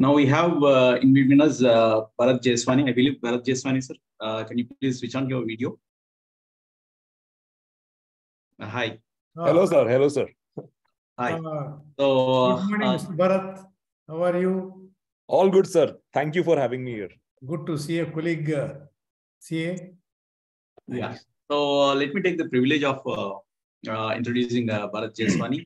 Now we have in between us Bharat Jaiswani. I believe Bharat Jaiswani, sir. Can you please switch on your video? Hi. Hello, sir. Hello, sir. Hi. So, good morning, Mr. Bharat. How are you? All good, sir. Thank you for having me here. Good to see a colleague. CA. Yeah. So let me take the privilege of introducing Bharat Jaiswani.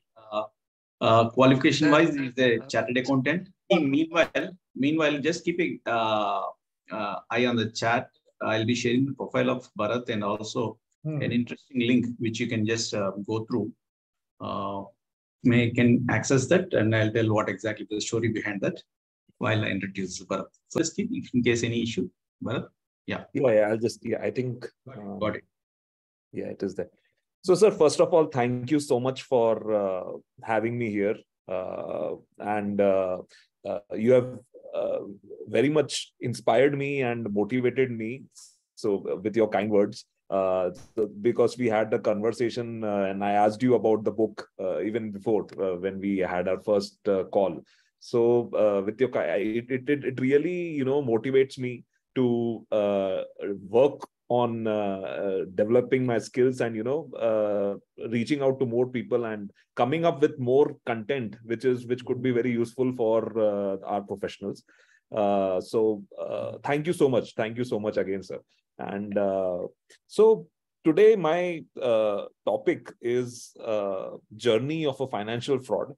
Qualification wise, he is a chartered accountant. Meanwhile, just keep an eye on the chat. I'll be sharing the profile of Bharat and also an interesting link which you can just go through. Can access that, and I'll tell what exactly the story behind that while I introduce Bharat. So just keep in case any issue, Bharat. Yeah. Oh, yeah. I'll just. Yeah. I think. Got it. Yeah, it is that. So, sir, first of all, thank you so much for having me here, and you have very much inspired me and motivated me. So, with your kind words. Because we had the conversation and I asked you about the book even before when we had our first call. So with your it really, you know, motivates me to work on developing my skills and, you know, reaching out to more people and coming up with more content which could be very useful for our professionals. So thank you so much. Thank you so much again, sir. And so today my topic is journey of a financial fraud.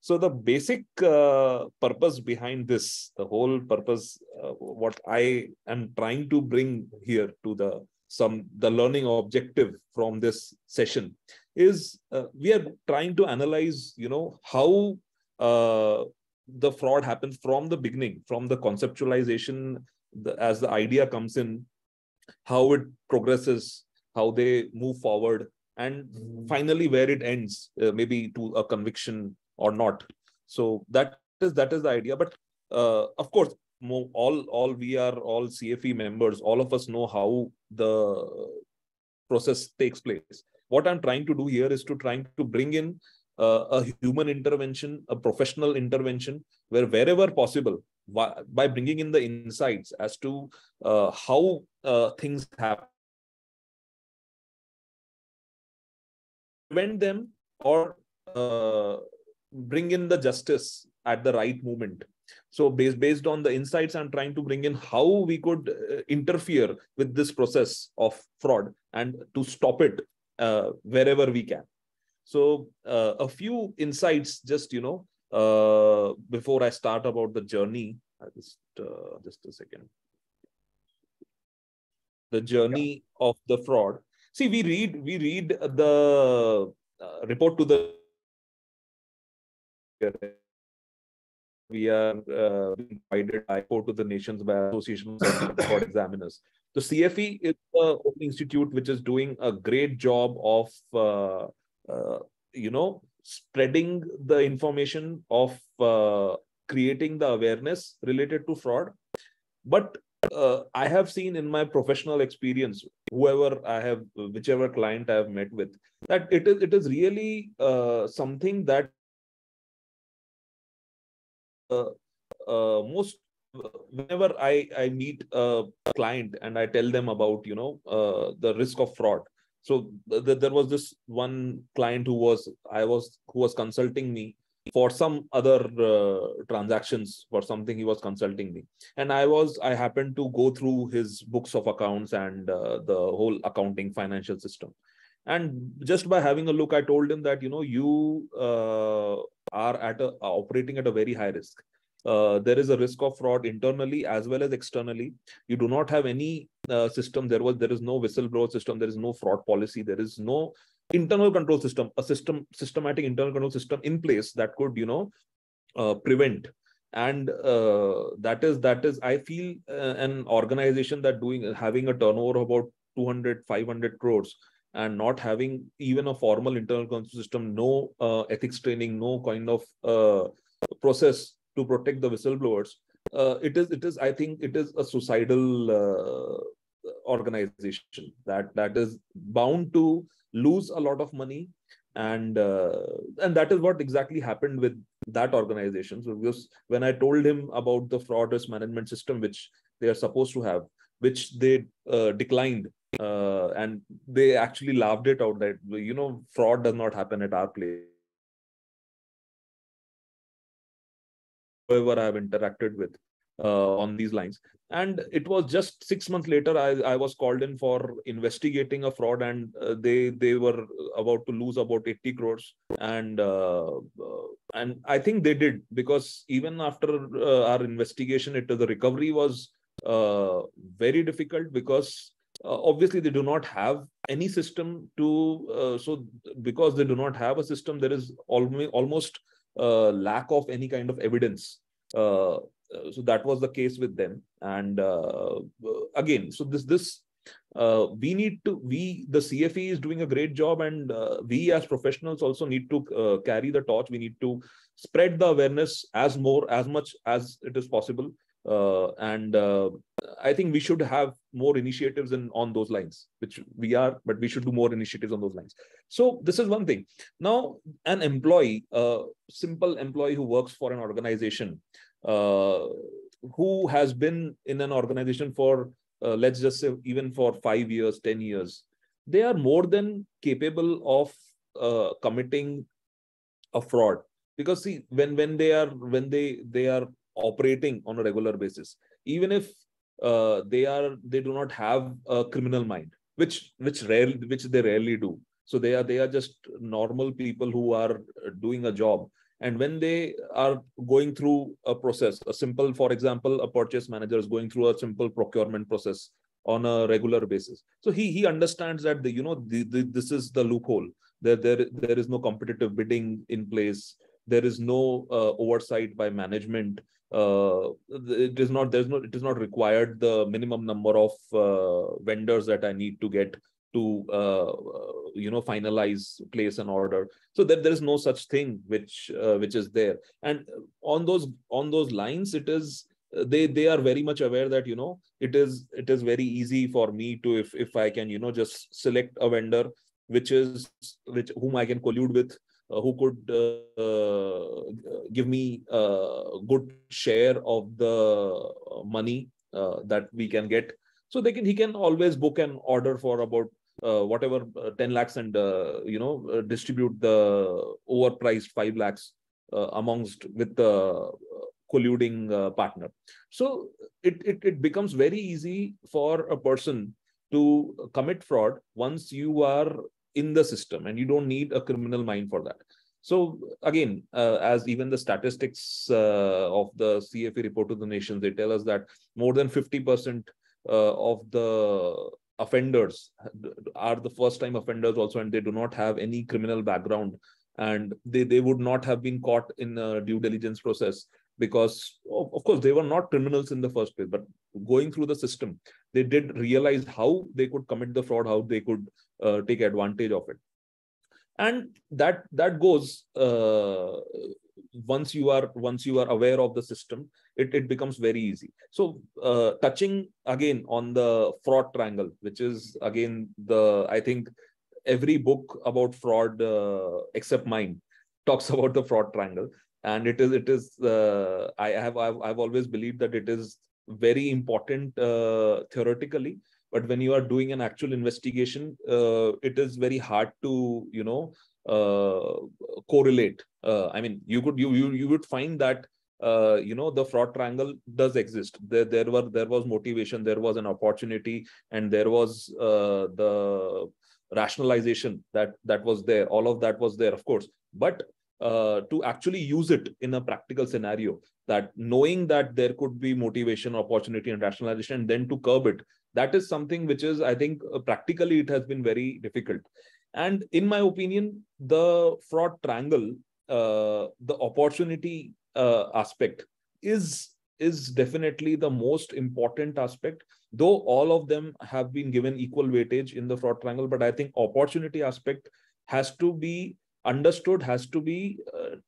So the basic purpose behind this, the whole purpose, what I am trying to bring here to the learning objective from this session is we are trying to analyze, you know, how the fraud happens from the beginning, from the conceptualization, as the idea comes in, how it progresses, how they move forward, and finally where it ends, maybe to a conviction or not. So that is the idea. But of course, all we are all CFE members. All of us know how the process takes place. What I'm trying to do here is to trying to bring in a human intervention, a professional intervention, wherever possible, by bringing in the insights as to how things happen, prevent them, or bring in the justice at the right moment. So based on the insights, I'm trying to bring in how we could interfere with this process of fraud and to stop it wherever we can. So a few insights, just, you know, before I start about the journey, just a second. The journey of the fraud. See, we read the report to the. We are guided by report to the nations by Association of Certified Fraud Examiners. The CFE is the only institute which is doing a great job of you know, spreading the information of creating the awareness related to fraud. But I have seen in my professional experience, whichever client I have met with, that it is really something that most, whenever I meet a client and I tell them about, you know, the risk of fraud. So there was this one client who was consulting me for some other transactions, for something he was consulting me, and I happened to go through his books of accounts and the whole accounting financial system, and just by having a look, I told him that, you know, you are operating at a very high risk. There is a risk of fraud internally as well as externally. You do not have any system. There is no whistleblower system. There is no fraud policy. There is no internal control system, systematic internal control system in place that could, you know, prevent. And that is, I feel, an organization that having a turnover of about 200, 500 crores and not having even a formal internal control system, no ethics training, no kind of process to protect the whistleblowers, I think it is a suicidal organization that is bound to lose a lot of money, and that is what exactly happened with that organization. So because when I told him about the fraud risk management system, which they are supposed to have, which they declined, and they actually laughed it out that, you know, fraud does not happen at our place. Whoever I have interacted with on these lines. And it was just 6 months later, I was called in for investigating a fraud, and they were about to lose about 80 crores. And I think they did, because even after our investigation, the recovery was very difficult, because obviously they do not have any system to, so because they do not have a system, there is almost lack of any kind of evidence. So that was the case with them. And again, so this we need to, the CFE is doing a great job, and we as professionals also need to carry the torch. We need to spread the awareness as much as it is possible. And I think we should have more initiatives on those lines, which we are, but we should do more initiatives on those lines. So this is one thing. Now, an employee, a simple employee who works for an organization, who has been in an organization for, let's just say, even for 5 years, 10 years, they are more than capable of committing a fraud. Because see, when they are operating on a regular basis, even if they do not have a criminal mind, which they rarely do. So they are just normal people who are doing a job. And when they are going through a process, for example, a purchase manager is going through a simple procurement process on a regular basis. So he understands that this is the loophole. There is no competitive bidding in place. There is no oversight by management. It is not required the minimum number of vendors that I need to get to place an order. So that there is no such thing which is there. And on those lines, it is they are very much aware that it is very easy for me to if I can just select a vendor whom I can collude with, who could give me a good share of the money that we can get. So he can always book an order for about whatever 10 lakhs and distribute the overpriced 5 lakhs with the colluding partner. So it becomes very easy for a person to commit fraud once you are in the system, and you don't need a criminal mind for that. So again, as even the statistics of the CFE report to the nation, they tell us that more than 50% of the offenders are the first-time offenders also, and they do not have any criminal background, and they would not have been caught in a due diligence process because, of course, they were not criminals in the first place. But going through the system, they did realize how they could commit the fraud, how they could take advantage of it, and that goes. Once you are aware of the system, it becomes very easy. So touching again on the fraud triangle, which is again I think every book about fraud except mine talks about the fraud triangle, and it is I've always believed that it is very important theoretically, but when you are doing an actual investigation, it is very hard to correlate. I mean, you would find that the fraud triangle does exist. There was motivation, there was an opportunity, and there was the rationalization that was there. All of that was there, of course. But to actually use it in a practical scenario, that knowing that there could be motivation, opportunity, and rationalization, and then to curb it, that is something which is, I think, practically it has been very difficult. And in my opinion, the fraud triangle, the opportunity aspect is definitely the most important aspect, though all of them have been given equal weightage in the fraud triangle. But I think opportunity aspect has to be understood, has to be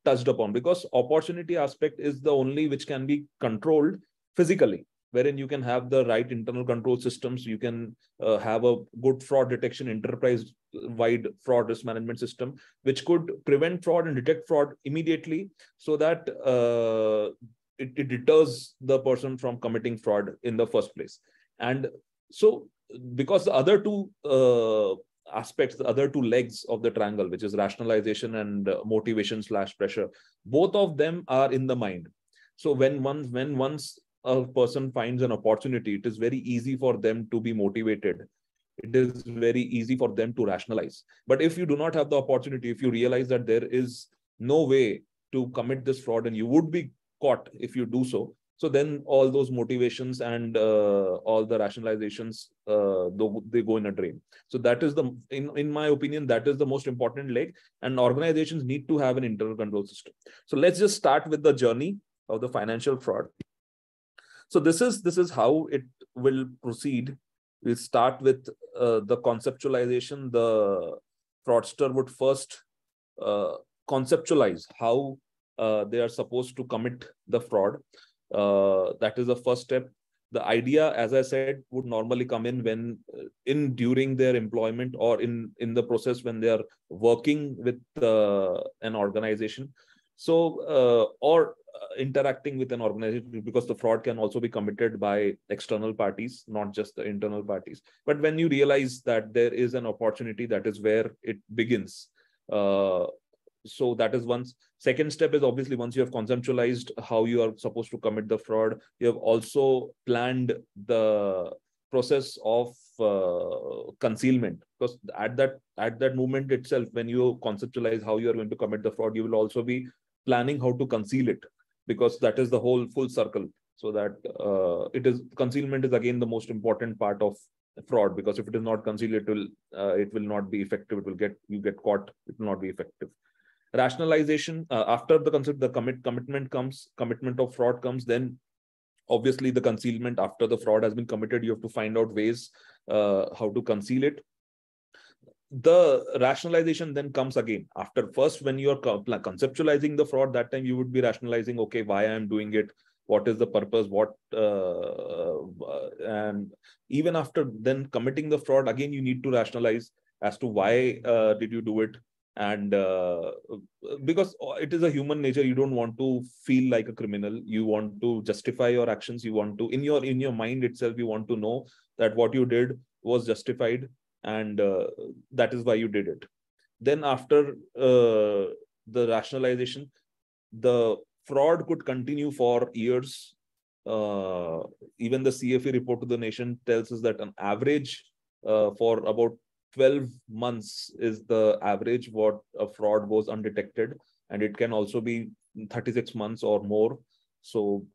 touched upon, because opportunity aspect is the only which can be controlled physically. wherein you can have the right internal control systems. You can have a good fraud detection, enterprise-wide fraud risk management system, which could prevent fraud and detect fraud immediately, so that it deters the person from committing fraud in the first place. And so, because the other two aspects, the other two legs of the triangle, which is rationalization and motivation/pressure, both of them are in the mind. So once a person finds an opportunity, it is very easy for them to be motivated. It is very easy for them to rationalize. But if you do not have the opportunity, if you realize that there is no way to commit this fraud and you would be caught if you do so, so then all those motivations and all the rationalizations, they go in a drain. So that is the, in my opinion, that is the most important leg, and organizations need to have an internal control system. So let's just start with the journey of the financial fraud. So this is how it will proceed. We'll start with the conceptualization. The fraudster would first conceptualize how they are supposed to commit the fraud. That is the first step. The idea, as I said, would normally come in when during their employment or in the process when they are working with an organization. So or interacting with an organization, because the fraud can also be committed by external parties, not just the internal parties. But when you realize that there is an opportunity, that is where it begins. So that is one. Second step is obviously once you have conceptualized how you are supposed to commit the fraud, you have also planned the process of concealment, because at that moment itself, when you conceptualize how you are going to commit the fraud, you will also be planning how to conceal it, because that is the whole full circle. So that concealment is again the most important part of fraud, because if it is not concealed, it will not be effective. You get caught. It will not be effective. Rationalization, after the commitment of fraud comes, then obviously the concealment. After the fraud has been committed, you have to find out ways how to conceal it. The rationalization then comes again. After first, when you are conceptualizing the fraud, that time you would be rationalizing, okay, why I am doing it, what is the purpose, and even after then committing the fraud, again you need to rationalize as to why did you do it. And because it is a human nature, you don't want to feel like a criminal. You want to justify your actions. You want to, in your mind itself, you want to know that what you did was justified, and that is why you did it. Then after the rationalization, the fraud could continue for years. Even the CFA report to the nation tells us that an average for about 12 months is the average what a fraud goes undetected, and it can also be 36 months or more. So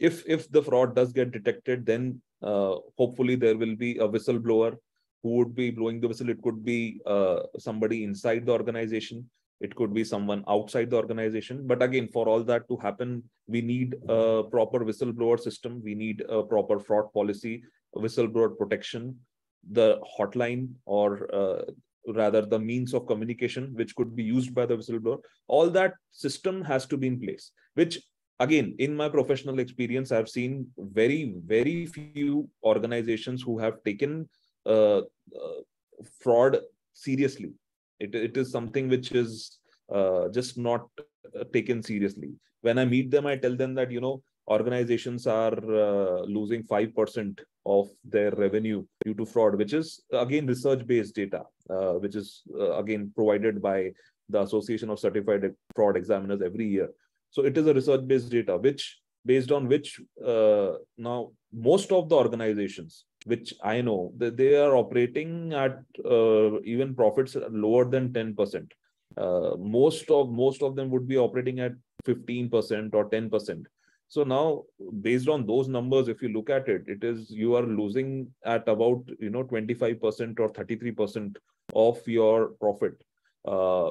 if the fraud does get detected, then hopefully there will be a whistleblower who would be blowing the whistle. It could be somebody inside the organization. It could be someone outside the organization. But again, for all that to happen, we need a proper whistleblower system. We need a proper fraud policy, whistleblower protection, the hotline, or rather the means of communication which could be used by the whistleblower. All that system has to be in place, which again, in my professional experience, I've seen very, very few organizations who have taken fraud seriously. It is something which is just not taken seriously. When I meet them, I tell them that, you know, organizations are losing 5% of their revenue due to fraud, which is again research-based data, which is again provided by the Association of Certified Fraud Examiners every year. So it is a research-based data, which based on which now most of the organizations, which I know, they are operating at even profits lower than 10%. Most of them would be operating at 15% or 10%. So now, based on those numbers, if you look at it, it is you are losing at about 25% or 33% of your profit,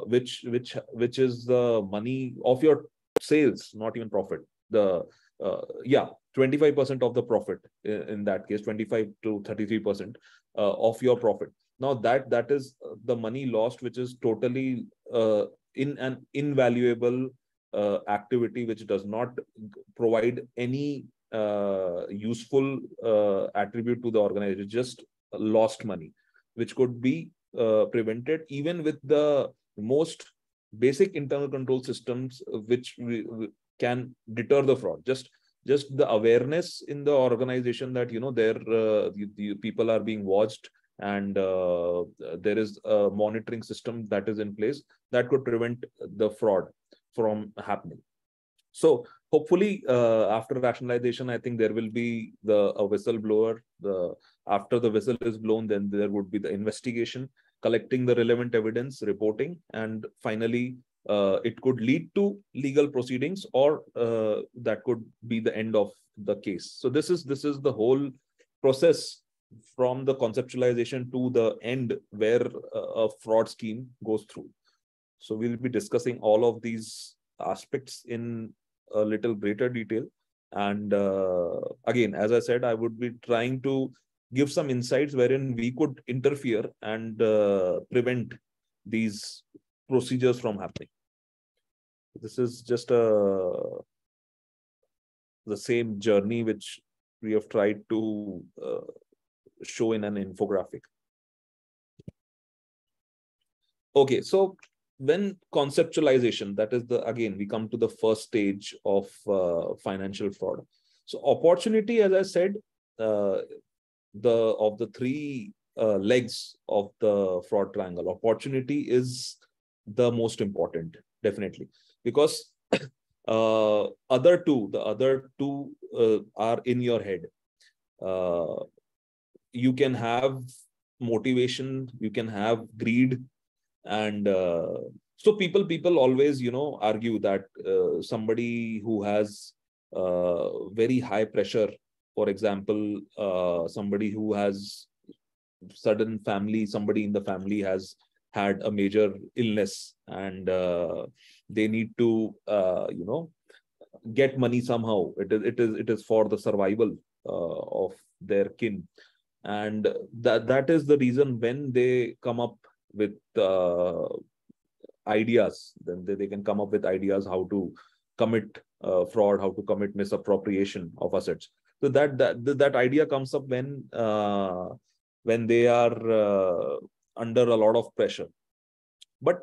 which is the money of your sales, not even profit. The 25% of the profit in that case, 25 to 33% of your profit. Now that is the money lost, which is totally an invaluable activity, which does not provide any useful attribute to the organization, just lost money, which could be prevented even with the most basic internal control systems, which we can deter the fraud. Just the awareness in the organization that, you know, the people are being watched, and there is a monitoring system that is in place that could prevent the fraud from happening. So hopefully after rationalization, I think there will be a whistleblower. After the whistle is blown, then there would be the investigation, collecting the relevant evidence, reporting, and finally it could lead to legal proceedings, or that could be the end of the case. So this is the whole process from the conceptualization to the end where a fraud scheme goes through. So we'll be discussing all of these aspects in a little greater detail. And again, as I said, I would be trying to give some insights wherein we could interfere and prevent these procedures from happening. This is just the same journey which we have tried to show in an infographic. Okay, so when conceptualization, that is again, we come to the first stage of financial fraud. So opportunity, as I said, of the three legs of the fraud triangle, opportunity is the most important, definitely, because the other two are in your head. You can have motivation, you can have greed, and so people always, you know, argue that somebody who has very high pressure, for example, somebody who has sudden family, somebody in the family has had a major illness, and they need to, you know, get money somehow. It is for the survival of their kin, and that is the reason when they come up with ideas, then they can come up with ideas how to commit fraud, how to commit misappropriation of assets. So that idea comes up when they are under a lot of pressure. But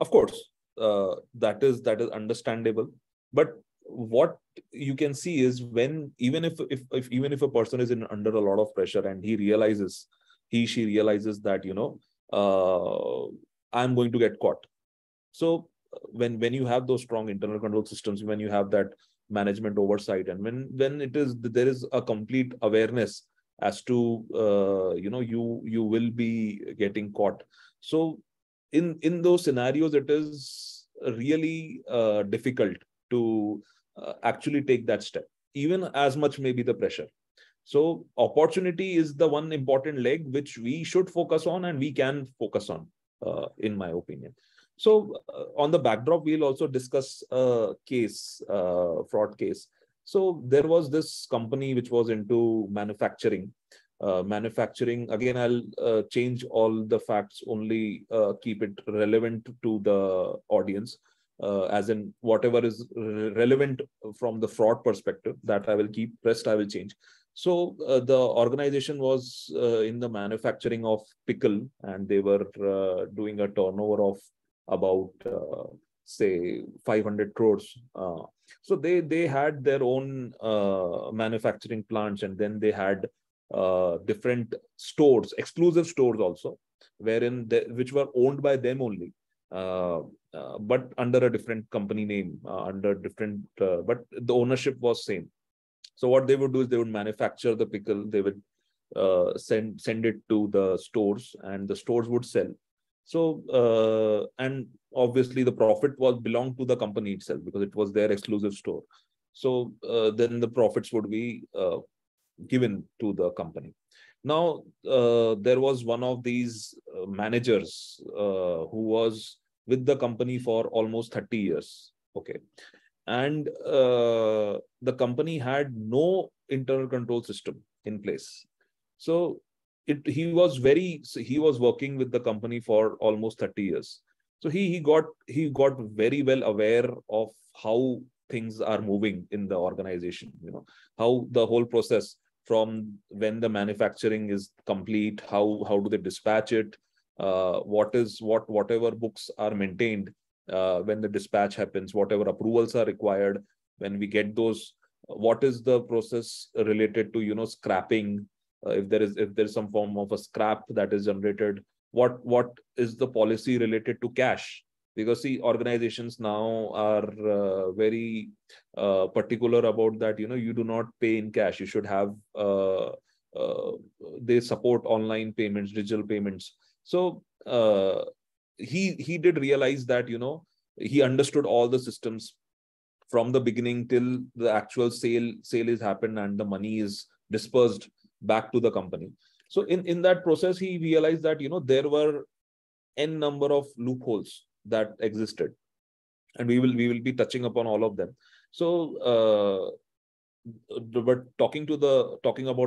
of course, that is understandable. But what you can see is when even if a person is under a lot of pressure and she realizes that, you know, I'm going to get caught. So when you have those strong internal control systems, when you have that management oversight, and when there is a complete awareness as to you know, you will be getting caught. So in those scenarios, it is really difficult to actually take that step, even as much maybe the pressure. So opportunity is the one important leg which we should focus on, and we can focus on, in my opinion. So on the backdrop, we'll also discuss a case, fraud case. So there was this company which was into manufacturing. Again, I'll change all the facts, only keep it relevant to the audience, as in whatever is relevant from the fraud perspective, that I will keep, rest I will change. So the organization was in the manufacturing of pickle, and they were doing a turnover of about, say, 500 crores. So they had their own manufacturing plants, and then they had different stores, exclusive stores also, which were owned by them only, but under a different company name, but the ownership was same. So what they would do is they would manufacture the pickle, they would send it to the stores, and the stores would sell. So, and obviously the profit belonged to the company itself, because it was their exclusive store. So then the profits would be given to the company. Now, there was one of these managers who was with the company for almost 30 years. Okay. And the company had no internal control system in place. So he was working with the company for almost 30 years. So he got very well aware of how things are moving in the organization, you know, how the whole process from when the manufacturing is complete, how do they dispatch it, whatever books are maintained when the dispatch happens, whatever approvals are required when we get those, what is the process related to, you know, scrapping, if there's some form of a scrap that is generated, what is the policy related to cash? Because see, organizations now are very particular about that, you know, you do not pay in cash, you should have, they support online payments, digital payments. So he did realize that, you know, he understood all the systems from the beginning till the actual sale is happened and the money is dispersed back to the company. So in that process, he realized that, you know, there were n number of loopholes that existed, and we will be touching upon all of them. So but talking about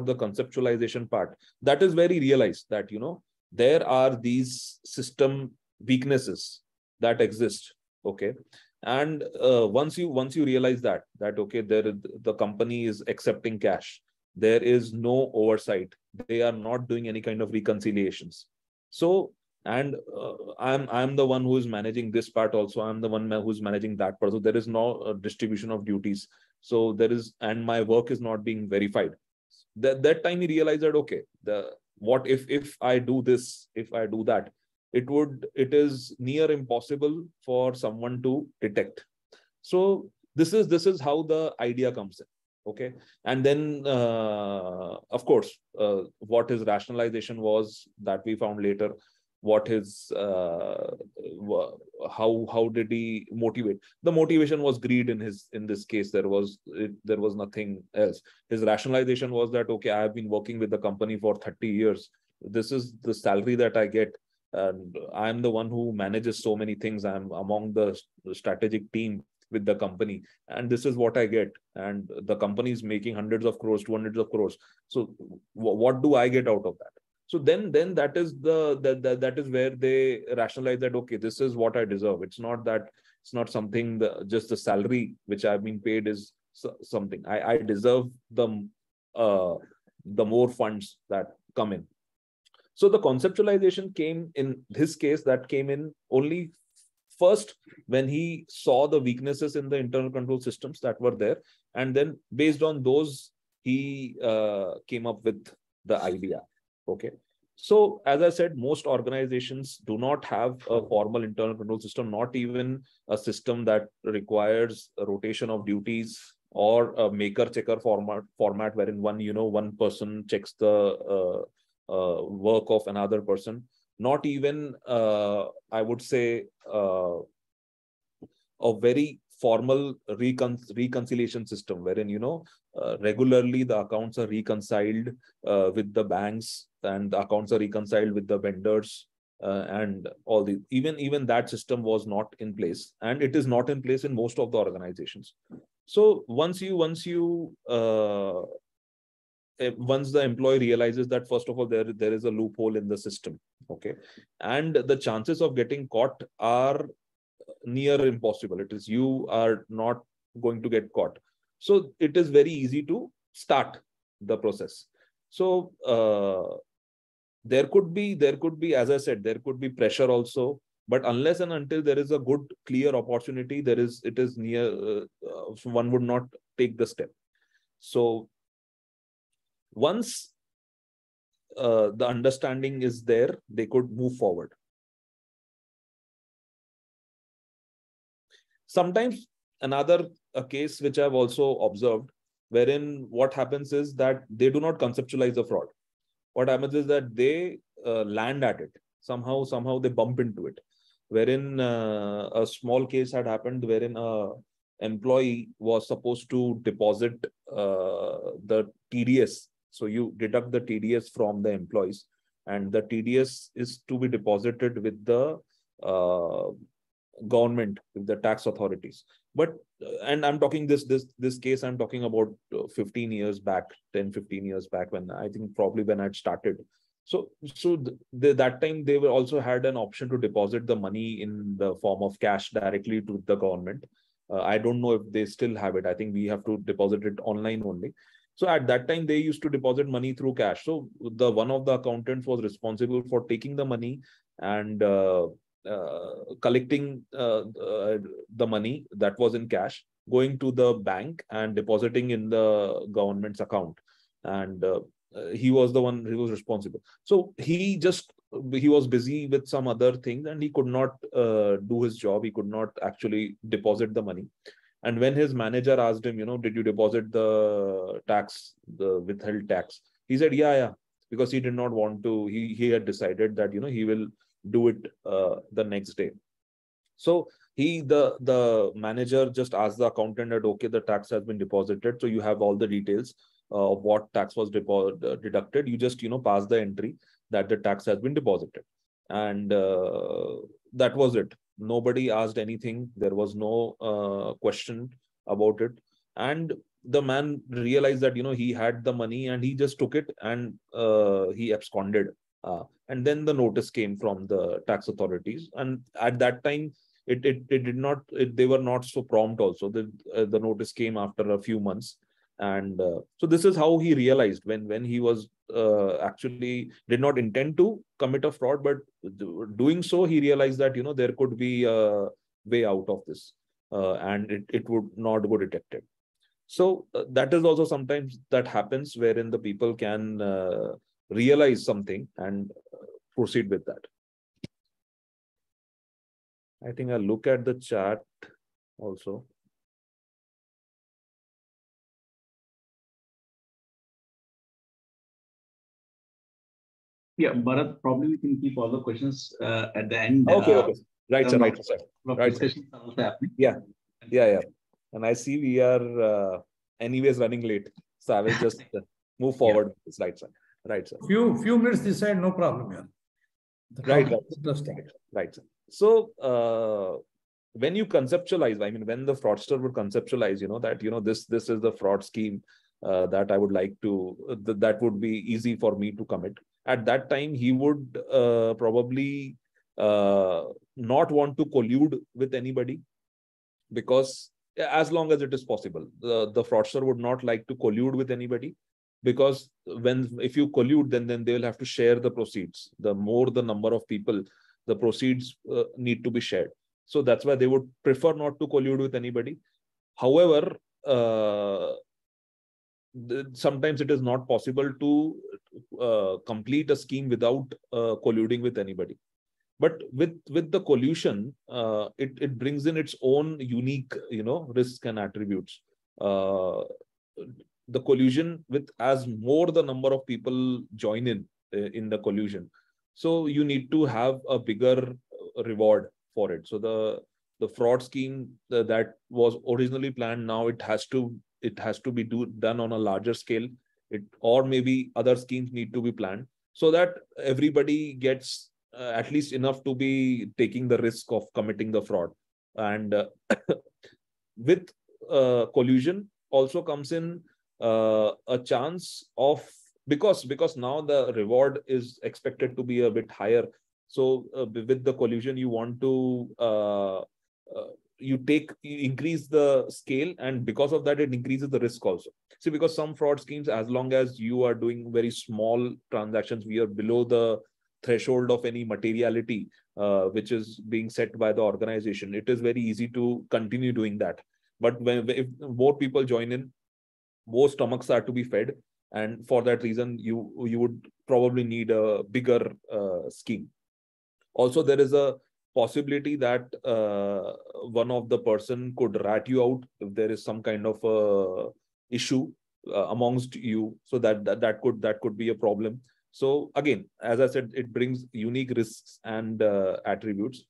the conceptualization part, that is where he realized that, you know, there are these system weaknesses that exist. Okay. And once you realize that okay, the company is accepting cash, there is no oversight, they are not doing any kind of reconciliations. So, and I'm the one who is managing this part also, I'm the one who's managing that part, so there is no distribution of duties, so there is, and my work is not being verified. That time he realized that, okay, what if I do this, if I do that, it is near impossible for someone to detect. So this is how the idea comes in. Okay. And then, of course, what his rationalization was that we found later, what his, how did he motivate? The motivation was greed in this case, there was nothing else. His rationalization was that, okay, I have been working with the company for 30 years. This is the salary that I get. And I'm the one who manages so many things. I'm among the strategic team with the company, and this is what I get. And the company is making hundreds of crores to hundreds of crores. So what do I get out of that? So then that is that is where they rationalize that, okay, this is what I deserve. It's not that, it's not something, just the salary which I've been paid is something. I deserve the more funds that come in. So the conceptualization came in his case, that came in only first when he saw the weaknesses in the internal control systems that were there. And then based on those, he came up with the idea. Okay. So as I said, most organizations do not have a formal internal control system, not even a system that requires a rotation of duties or a maker-checker format wherein one person checks the work of another person, not even, I would say, a very formal reconciliation system wherein, regularly the accounts are reconciled with the banks, and the accounts are reconciled with the vendors, and all the, even that system was not in place, and it is not in place in most of the organizations. So once the employee realizes that, first of all, there is a loophole in the system, okay, and the chances of getting caught are near impossible. It is, you are not going to get caught. So it is very easy to start the process. So there could be, as I said, there could be pressure also, but unless and until there is a good, clear opportunity, one would not take the step. So once the understanding is there, they could move forward. Sometimes another case which I've also observed, wherein what happens is that they do not conceptualize the fraud. What happens is that they land at it. Somehow they bump into it. Wherein a small case had happened wherein an employee was supposed to deposit the TDS. So you deduct the TDS from the employees, and the TDS is to be deposited with the government, with the tax authorities. But, and I'm talking this case, I'm talking about 15 years back, 10, 15 years back, when I think probably when I'd started. So that time they were also had an option to deposit the money in the form of cash directly to the government. I don't know if they still have it. I think we have to deposit it online only. So at that time, they used to deposit money through cash. So the one of the accountants was responsible for taking the money and collecting the money that was in cash, going to the bank and depositing in the government's account. And he was the one who was responsible. So he was busy with some other things and he could not do his job. He could not actually deposit the money. And when his manager asked him, you know, did you deposit the tax, the withheld tax? He said, yeah, because he did not want to. He had decided that, you know, he will do it the next day. So the manager just asked the accountant that, okay, the tax has been deposited. So you have all the details of what tax was deducted. You just, you know, pass the entry that the tax has been deposited. And that was it. Nobody asked anything. There was no question about it. And the man realized that, you know, he had the money and he just took it and he absconded. And then the notice came from the tax authorities. And at that time, they were not so prompt also. The notice came after a few months. And so this is how he realized when he was actually did not intend to commit a fraud, but doing so, he realized that, you know, there could be a way out of this and it would not go detected. So that is also sometimes that happens wherein the people can realize something and proceed with that. I think I'll look at the chat also. Yeah, Bharat, probably we can keep all the questions at the end. Okay. Right, sir. Right, sir. Right, sir. Yeah. And I see we are anyways running late. So I will just move forward with this. Right, sir. Right, sir. Few minutes this side, no problem. Yeah. Right, sir. So when you conceptualize, I mean, when the fraudster would conceptualize, you know, that, you know, this is the fraud scheme that I would like to, that would be easy for me to commit. At that time, he would probably not want to collude with anybody because as long as it is possible, the fraudster would not like to collude with anybody because if you collude, then they will have to share the proceeds. The more the number of people, the proceeds need to be shared. So that's why they would prefer not to collude with anybody. However, sometimes it is not possible to complete a scheme without colluding with anybody. But with the collusion, it brings in its own unique, you know, risks and attributes. The collusion with as more the number of people join in the collusion. So you need to have a bigger reward for it. So the fraud scheme that was originally planned, now it has to be done on a larger scale. Or maybe other schemes need to be planned so that everybody gets at least enough to be taking the risk of committing the fraud. And with collusion also comes in a chance of, because now the reward is expected to be a bit higher. So with the collusion, you want to you increase the scale, and because of that, it increases the risk also. See, because some fraud schemes, as long as you are doing very small transactions, we are below the threshold of any materiality, which is being set by the organization. It is very easy to continue doing that. But if more people join in, more stomachs are to be fed. And for that reason, you would probably need a bigger scheme. Also, there is a possibility that one of the person could rat you out if there is some kind of issue amongst you, so that could be a problem. So again, as I said, it brings unique risks and attributes.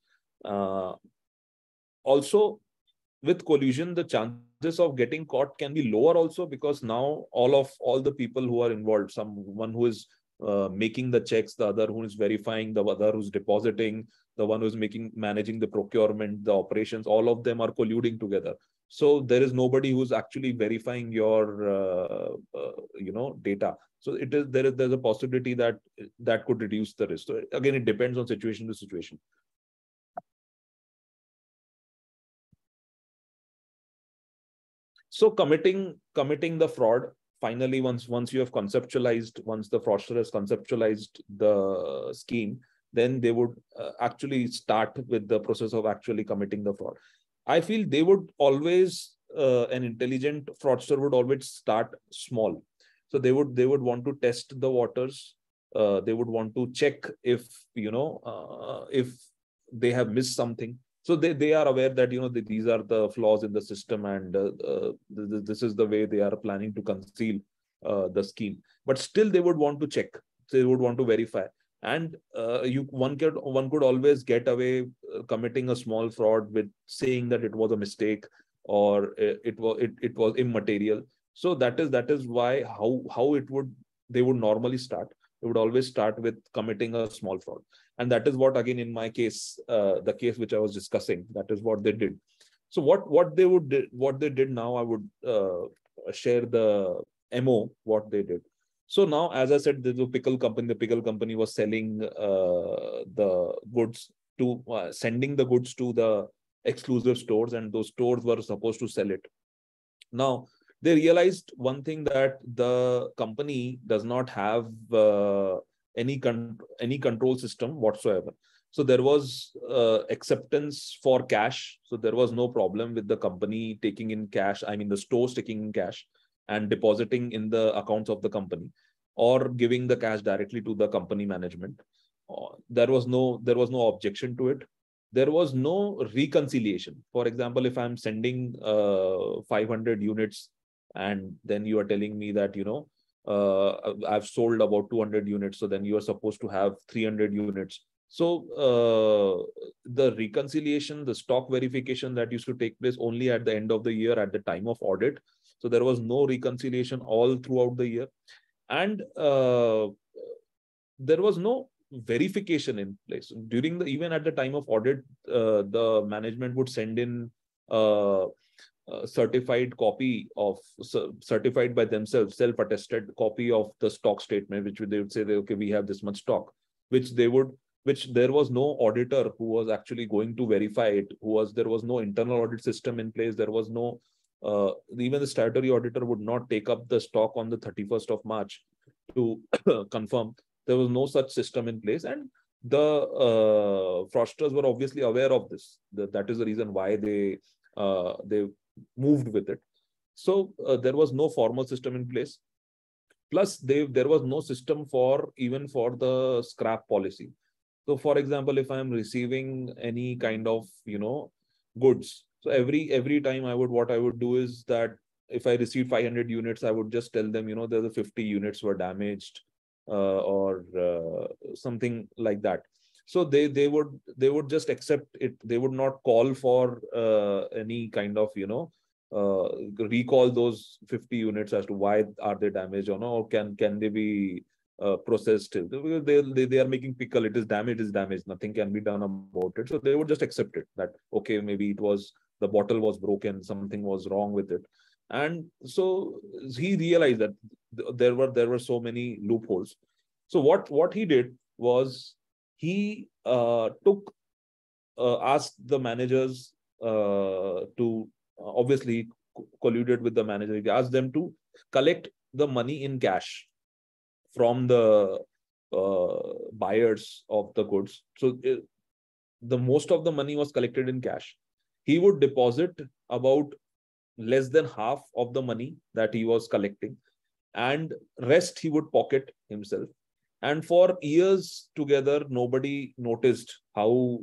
Also, with collusion, the chances of getting caught can be lower also, because now all the people who are involved, someone who is making the checks, the other who is verifying, the other who's depositing, the one who's managing the procurement, the operations, all of them are colluding together. So there is nobody who's actually verifying your, you know, data. So there's a possibility that that could reduce the risk. So again, it depends on situation to situation. So committing the fraud, finally, once you have conceptualized, once the fraudster has conceptualized the scheme, then they would actually start with the process of actually committing the fraud. I feel they would always, an intelligent fraudster would always start small. So they would want to test the waters. They would want to check if, if they have missed something. So they are aware that, these are the flaws in the system, and this is the way they are planning to conceal the scheme. But still, they would want to check. They would want to verify. And one could always get away committing a small fraud with saying that it was a mistake or it was immaterial. So that is why they would normally start. They would always start with committing a small fraud, and that is what, again, in my case, the case which I was discussing, that is what they did. So what they did now, I would share the MO what they did. So now, as I said, the pickle company was selling the goods to, sending the goods to the exclusive stores, and those stores were supposed to sell it. Now, they realized one thing, that the company does not have any control system whatsoever. So there was acceptance for cash. So there was no problem with the company taking in cash, I mean the stores taking in cash and depositing in the accounts of the company, or giving the cash directly to the company management. There was no objection to it. There was no reconciliation. For example, if I'm sending 500 units, and then you are telling me that, I've sold about 200 units, so then you are supposed to have 300 units. So the reconciliation, the stock verification that used to take place only at the end of the year at the time of audit. So there was no reconciliation all throughout the year. And there was no verification in place. Even at the time of audit, the management would send in a certified copy of, certified by themselves, self-attested copy of the stock statement, which they would say, okay, we have this much stock, which there was no auditor who was actually going to verify it. There was no internal audit system in place. There was no, even the statutory auditor would not take up the stock on the 31st of March to confirm. There was no such system in place. And the fraudsters were obviously aware of this. That is the reason why they moved with it. So there was no formal system in place. Plus, there was no system even for the scrap policy. So, for example, if I'm receiving any kind of, goods, so every time what I would do is that if I received 500 units, I would just tell them, the 50 units were damaged or something like that. So they would just accept it. They would not call for any kind of, recall those 50 units as to why are they damaged or no, can they be processed. They are making pickle. It is damaged, nothing can be done about it. So they would just accept it, that okay, maybe it was, the bottle was broken, something was wrong with it. And so he realized that there were so many loopholes. So what he did was, he asked the managers to, obviously colluded with the manager. He asked them to collect the money in cash from the buyers of the goods. So the most of the money was collected in cash. He would deposit about less than half of the money that he was collecting, and rest he would pocket himself. And for years together, nobody noticed how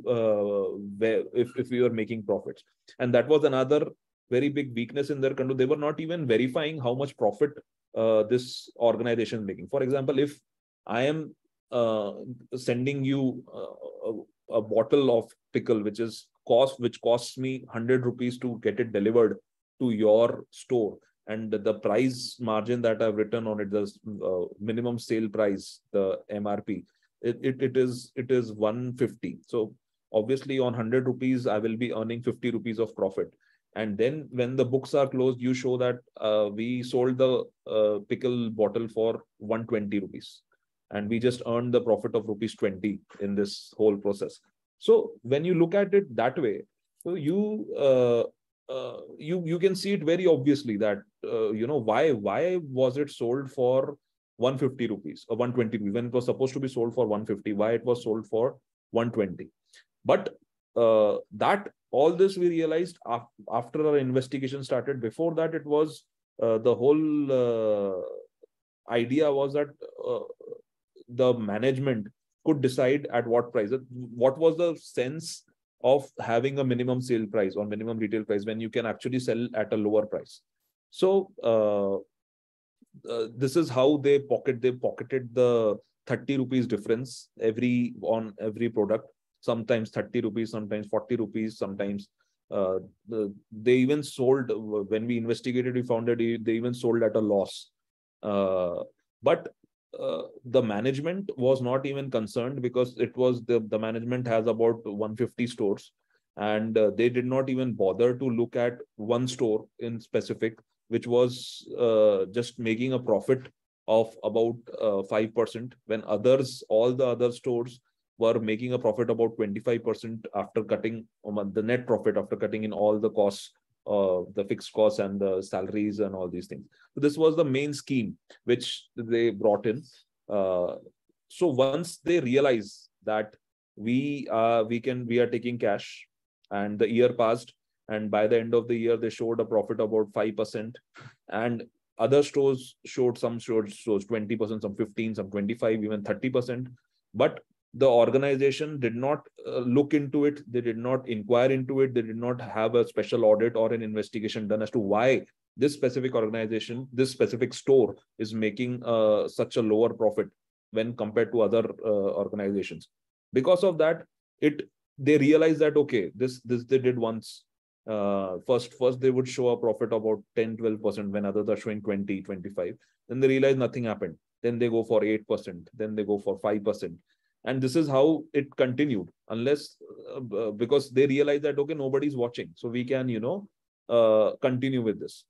if we were making profits. And that was another very big weakness in their control. They were not even verifying how much profit this organization is making. For example, if I am sending you a bottle of pickle, which costs me 100 rupees to get it delivered to your store, and the price margin that I've written on it, the minimum sale price, the MRP, it is 150. So obviously on 100 rupees, I will be earning 50 rupees of profit. And then when the books are closed, you show that we sold the pickle bottle for 120 rupees. And we just earned the profit of rupees 20 in this whole process. So when you look at it that way, so you you can see it very obviously that why was it sold for 150 rupees or 120 when it was supposed to be sold for 150? Why it was sold for 120? But that all this we realized after our investigation started. Before that, it was the whole idea was that the management could decide at what price. What was the sense of having a minimum sale price or minimum retail price when you can actually sell at a lower price? So this is how they pocketed the 30 rupees difference on every product. Sometimes 30 rupees, sometimes 40 rupees, sometimes they even sold, when we investigated, we found that they even sold at a loss. But the management was not even concerned, because it was the management has about 150 stores, and they did not even bother to look at one store in specific, which was just making a profit of about 5%, when all the other stores were making a profit about 25% after cutting the net profit, after cutting in all the costs, the fixed costs and the salaries and all these things. So this was the main scheme which they brought in. So once they realize that we are taking cash, and the year passed, and by the end of the year they showed a profit about 5%, and other stores showed, some stores 20%, some 15%, some 25%, even 30%. But the organization did not look into it. They did not inquire into it. They did not have a special audit or an investigation done as to why this specific organization, this specific store is making such a lower profit when compared to other organizations. Because of that, they realized that, okay, this they did once. First they would show a profit about 10, 12% when others are showing 20, 25. Then they realize nothing happened. Then they go for 8%. Then they go for 5%. And this is how it continued, unless because they realized that, okay, nobody's watching, so we can, continue with this.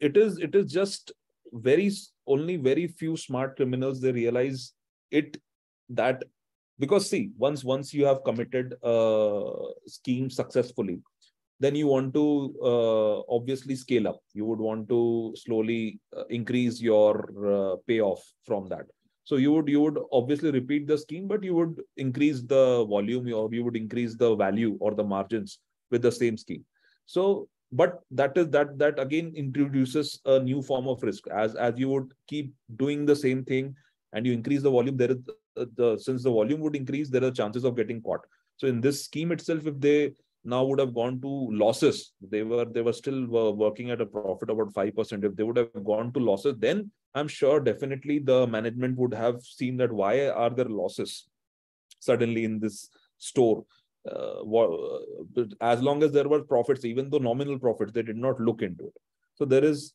It is just only very few smart criminals. They realize it, that because see, once you have committed a scheme successfully, then you want to obviously scale up. You would want to slowly increase your payoff from that. So you would obviously repeat the scheme, but you would increase the volume, or you would increase the value or the margins with the same scheme. So, but that again introduces a new form of risk. As you would keep doing the same thing and you increase the volume, since the volume would increase, there are chances of getting caught. So in this scheme itself, if they now would have gone to losses, they were still working at a profit about 5%. If they would have gone to losses, then I'm sure definitely the management would have seen that why are there losses suddenly in this store. As long as there were profits, even though nominal profits, they did not look into it. So there is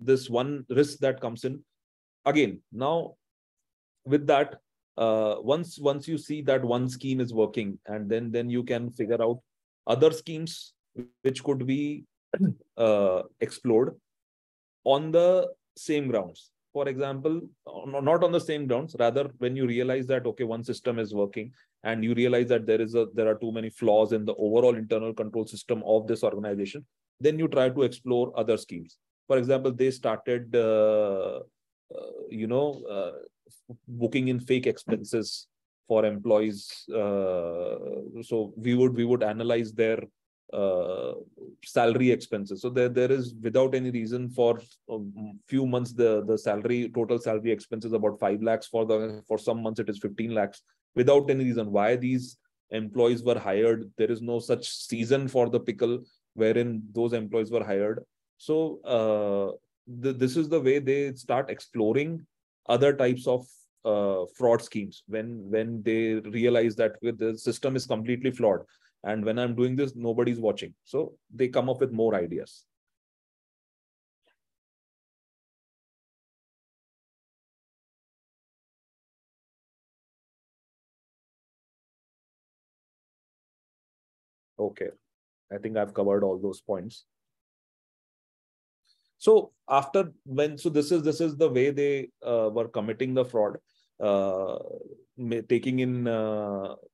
this one risk that comes in. Again, now with that, once you see that one scheme is working, and then you can figure out other schemes which could be explored on the same grounds. For example, not on the same grounds, rather when you realize that, okay, one system is working and you realize that there are too many flaws in the overall internal control system of this organization, then you try to explore other schemes. For example, they started, booking in fake expenses for employees. So we would analyze their salary expenses. So there is, without any reason, for a few months the total salary expense is about 5 lakhs. For some months it is 15 lakhs, without any reason why these employees were hired. There is no such season for the pickle wherein those employees were hired. So this is the way they start exploring other types of fraud schemes when they realize that the system is completely flawed, and when I'm doing this, nobody's watching. So they come up with more ideas. Okay, I think I've covered all those points. So this is the way they were committing the fraud. taking in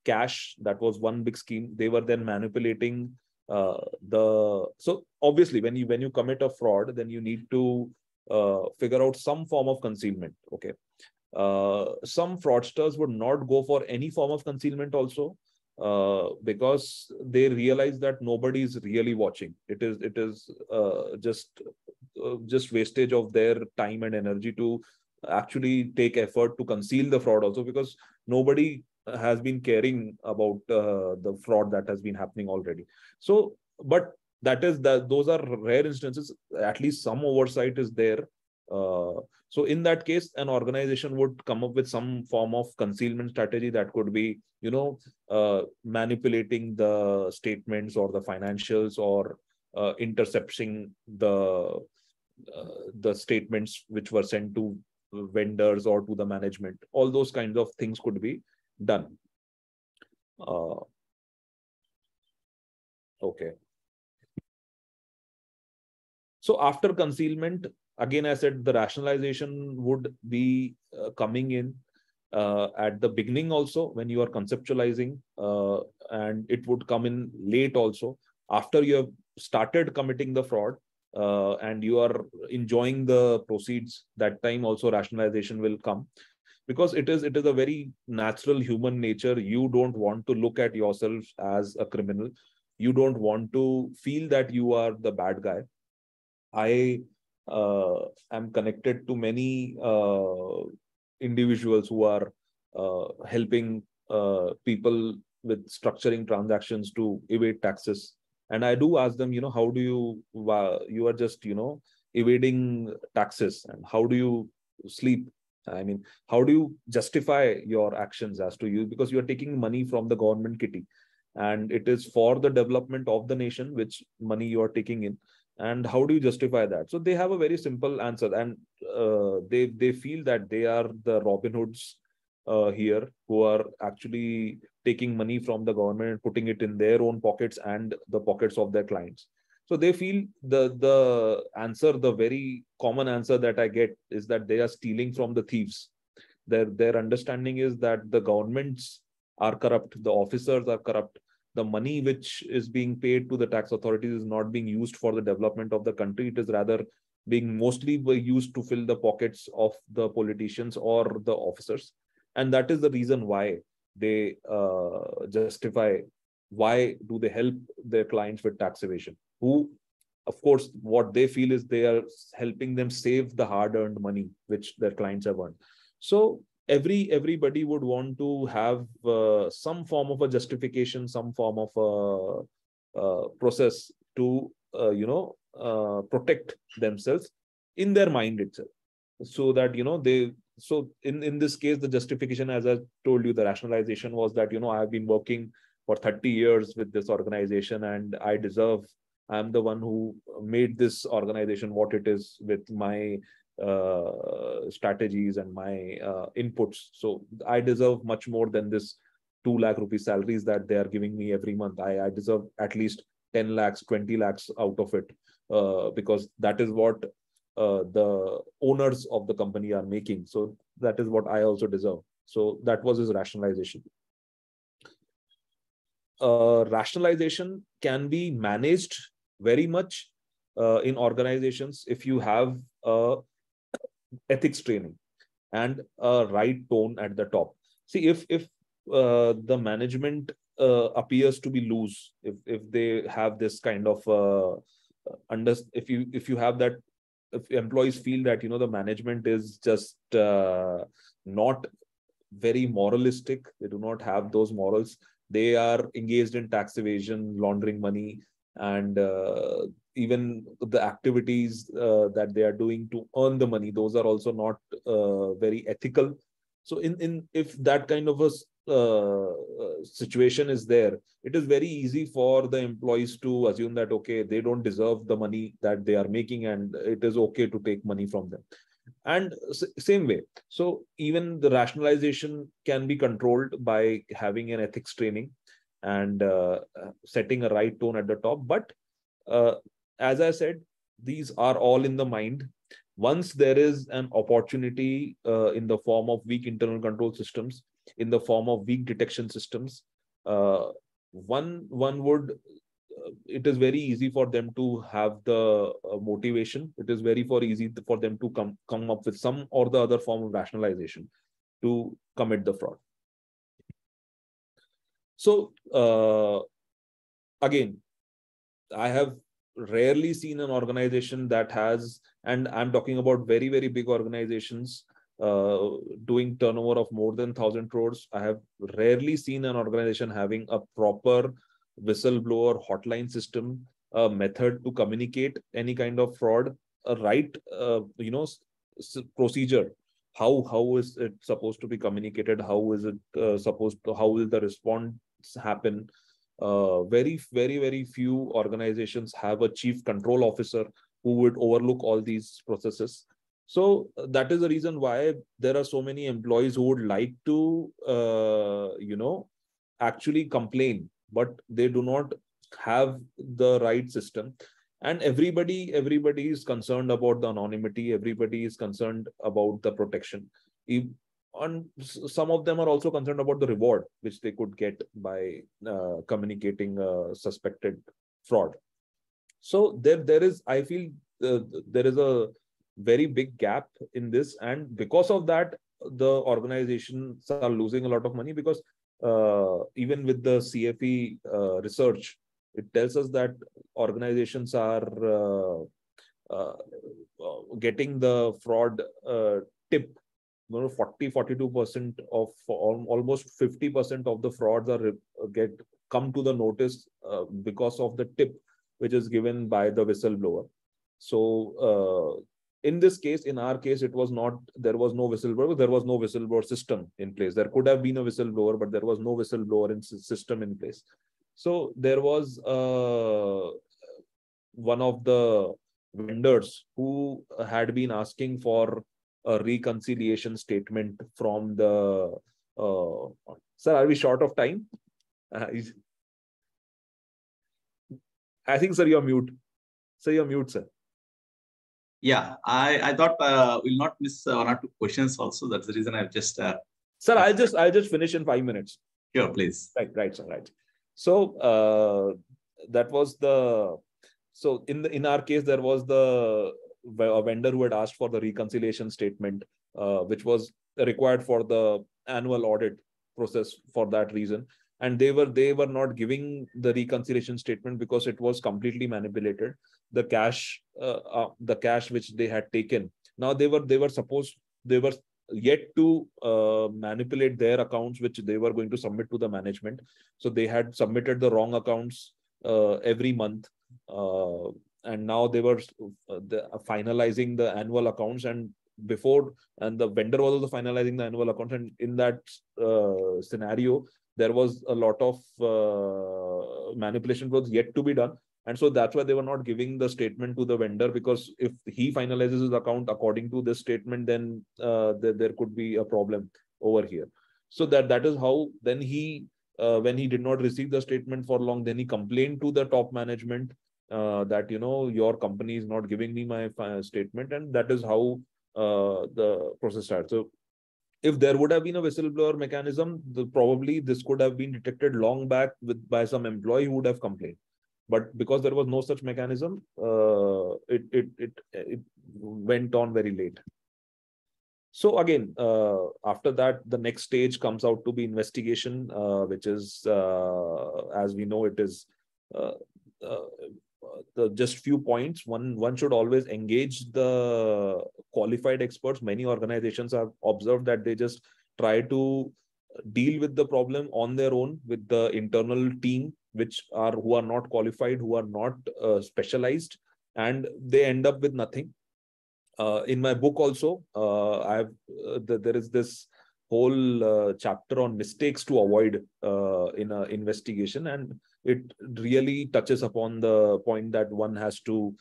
cash. That was one big scheme. They were then manipulating so obviously when you commit a fraud, then you need to figure out some form of concealment. Okay, some fraudsters would not go for any form of concealment also, because they realize that nobody is really watching. It is just wastage of their time and energy to actually take effort to conceal the fraud also, because nobody has been caring about the fraud that has been happening already. So, but those are rare instances. At least some oversight is there. So in that case, an organization would come up with some form of concealment strategy that could be, manipulating the statements or the financials, or intercepting the statements which were sent to vendors or to the management. All those kinds of things could be done. Okay. So after concealment, again, I said the rationalization would be coming in at the beginning also, when you are conceptualizing, and it would come in late also, after you have started committing the fraud and you are enjoying the proceeds. That time also rationalization will come, because it is a very natural human nature. You don't want to look at yourself as a criminal. You don't want to feel that you are the bad guy. I am connected to many individuals who are helping people with structuring transactions to evade taxes. And I do ask them, how do you are just, evading taxes, and how do you sleep? How do you justify your actions as to you? Because you are taking money from the government kitty, and it is for the development of the nation, which money you are taking in. And how do you justify that? So they have a very simple answer, and they feel that they are the Robin Hoods here, who are actually taking money from the government and putting it in their own pockets and the pockets of their clients. So they feel the answer, the very common answer that I get, is that they are stealing from the thieves. Their understanding is that the governments are corrupt, the officers are corrupt, the money which is being paid to the tax authorities is not being used for the development of the country. It is rather being mostly used to fill the pockets of the politicians or the officers. And that is the reason why they justify, why do they help their clients with tax evasion? Who, of course, what they feel is they are helping them save the hard-earned money which their clients have earned. So everybody would want to have some form of a justification, some form of a process to protect themselves in their mind itself, so that in this case, the justification, as I told you, the rationalization was that I have been working for 30 years with this organization, and I'm the one who made this organization what it is with my strategies and my inputs. So I deserve much more than this 2 lakh rupees salaries that they are giving me every month. I deserve at least 10 lakhs, 20 lakhs out of it, because that is what the owners of the company are making. So that is what I also deserve. So that was his rationalization. Rationalization can be managed very much in organizations if you have ethics training and a right tone at the top. See, if the management appears to be loose, if they have this kind of if employees feel that the management is just not very moralistic, they do not have those morals, they are engaged in tax evasion, laundering money, and even the activities that they are doing to earn the money, those are also not very ethical. So if that kind of a situation is there, it is very easy for the employees to assume that, okay, they don't deserve the money that they are making, and it is okay to take money from them. And same way, so even the rationalization can be controlled by having an ethics training and setting a right tone at the top. But as I said, these are all in the mind, Once there is an opportunity in the form of weak internal control systems, in the form of weak detection systems, it is very easy for them to have the motivation. It is very easy for them to come up with some or the other form of rationalization to commit the fraud. So again, I have rarely seen an organization that has, and I'm talking about very, very big organizations doing turnover of more than 1,000 crores. I have rarely seen an organization having a proper whistleblower hotline system, a method to communicate any kind of fraud, a right, procedure. How is it supposed to be communicated? How is it how will the response happen? Very few organizations have a chief control officer who would overlook all these processes. So that is the reason why there are so many employees who would like to, actually complain, but they do not have the right system. And everybody is concerned about the anonymity. Everybody is concerned about the protection. And some of them are also concerned about the reward which they could get by communicating suspected fraud. So there is, I feel, there is a very big gap in this, and because of that, the organizations are losing a lot of money, because even with the CFE research, it tells us that organizations are getting the fraud tip. 42% of almost 50% of the frauds are come to the notice because of the tip which is given by the whistleblower. So in this case, in our case, it was not, there was no whistleblower. There was no whistleblower system in place. There could have been a whistleblower, but there was no whistleblower system in place. So there was one of the vendors who had been asking for a reconciliation statement from the, sir, are we short of time? I think, sir, you're mute. Sir, you're mute, sir. Yeah, I thought we'll not miss one or two questions also. That's the reason I've just... Sir, I'll just finish in 5 minutes. Sure, please. Right, sir, right. So that was the... So in our case, there was the... a vendor who had asked for the reconciliation statement, which was required for the annual audit process for that reason. And they were not giving the reconciliation statement because it was completely manipulated. The cash which they had taken. Now they were yet to manipulate their accounts, which they were going to submit to the management. So they had submitted the wrong accounts every month. And now they were finalizing the annual accounts, and the vendor was also finalizing the annual accounts. And in that scenario, there was a lot of manipulation was yet to be done. And so that's why they were not giving the statement to the vendor, because if he finalizes his account according to this statement, then there could be a problem over here. So that is how then he, when he did not receive the statement for long, then he complained to the top management. That, your company is not giving me my statement, and that is how the process starts. So if there would have been a whistleblower mechanism, probably this could have been detected long back by some employee who would have complained. But because there was no such mechanism, it went on very late. So again, after that, the next stage comes out to be investigation, which is, as we know, it is... just few points. One should always engage the qualified experts. Many organizations have observed that they just try to deal with the problem on their own with the internal team, who are not qualified, who are not specialized, and they end up with nothing. In my book also, there is this whole chapter on mistakes to avoid in an investigation, and it really touches upon the point that one has to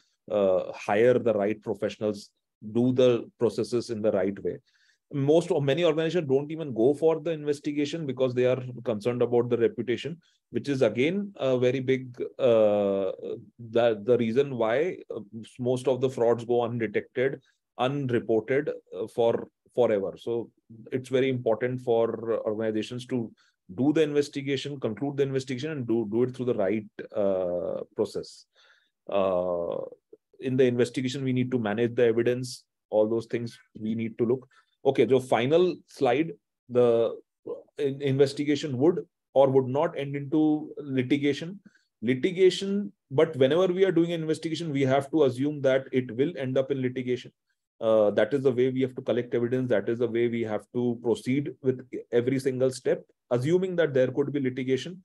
hire the right professionals, do the processes in the right way. Many organizations don't even go for the investigation because they are concerned about the reputation, which is again a very big, the reason why most of the frauds go undetected unreported for forever. So it's very important for organizations to do the investigation, conclude the investigation, and do it through the right process. In the investigation, we need to manage the evidence. All those things we need to look. Okay, so final slide. The investigation would or would not end into litigation. Litigation, but whenever we are doing an investigation, we have to assume that it will end up in litigation. That is the way we have to collect evidence. That is the way we have to proceed with every single step, assuming that there could be litigation.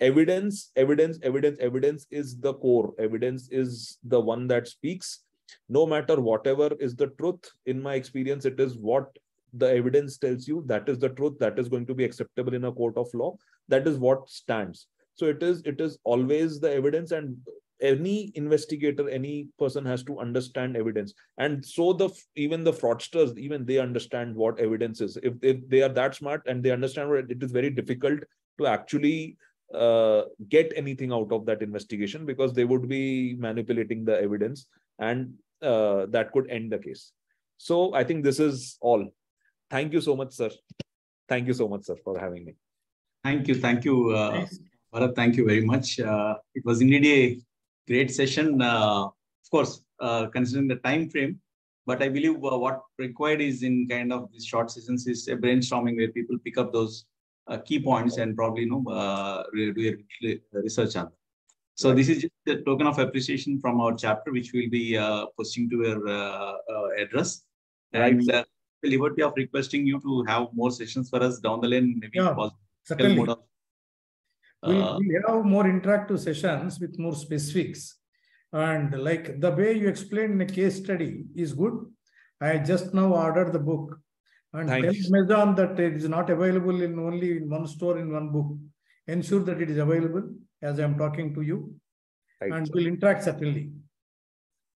Evidence is the core. Evidence is the one that speaks. No matter whatever is the truth, in my experience, it is what the evidence tells you. That is the truth. That is going to be acceptable in a court of law. That is what stands. So it is always the evidence, and any investigator, any person has to understand evidence. And so even the fraudsters, even they understand what evidence is. If they are that smart and they understand what it is, very difficult to actually get anything out of that investigation, because they would be manipulating the evidence, and that could end the case. So I think this is all. Thank you so much, sir. Thank you so much, sir, for having me. Thank you, Bharat. Thank you very much. It was indeed a great session, of course, considering the time frame. But I believe what required is, in kind of these short sessions, is a brainstorming where people pick up those key points and probably do a research on. So this is just a token of appreciation from our chapter, which we'll be posting to your address. And the liberty of requesting you to have more sessions for us down the line, maybe. Yeah, certainly. We'll have more interactive sessions with more specifics. And like the way you explained in a case study is good. I just now ordered the book. And tell Amazon that it is not available in only in one store in one book. Ensure that it is available as I am talking to you. Right, and we'll interact certainly.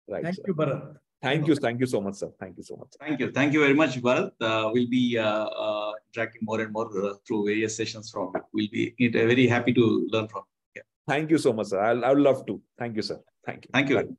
Right, Thank you, Bharat. Thank you so much, sir. Thank you so much. Thank you very much, Bharat. We'll be interacting more and more through various sessions from you. We'll be very happy to learn from you. Yeah. Thank you so much, sir. I would love to. Thank you, sir. Thank you. Thank you.